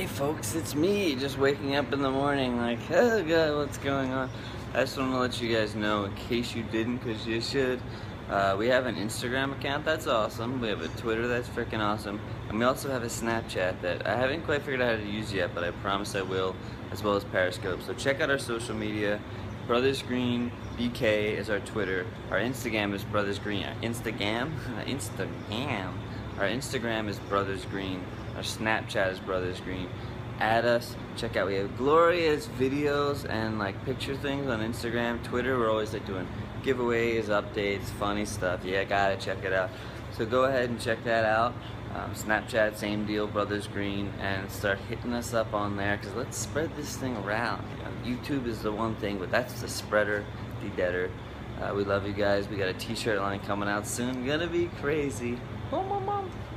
Hey folks, it's me, just waking up in the morning like, oh god, what's going on? I just want to let you guys know, in case you didn't, because you should, we have an Instagram account that's awesome, we have a Twitter that's freaking awesome, and we also have a Snapchat that I haven't quite figured out how to use yet, but I promise I will, as well as Periscope. So check out our social media. BrothersGreenBK is our Twitter, our Instagram is BrothersGreen, our Instagram. Our Instagram is BrothersGreen. Our Snapchat is BrothersGreen. Add us. Check out. We have glorious videos and like picture things on Instagram, Twitter. We're always like doing giveaways, updates, funny stuff. Yeah, gotta check it out. So go ahead and check that out. Snapchat, same deal, BrothersGreen, and start hitting us up on there because let's spread this thing around. You know, YouTube is the one thing, but that's the spreader, the debtor. We love you guys. We got a t-shirt line coming out soon. Gonna be crazy. Boom, boom, boom.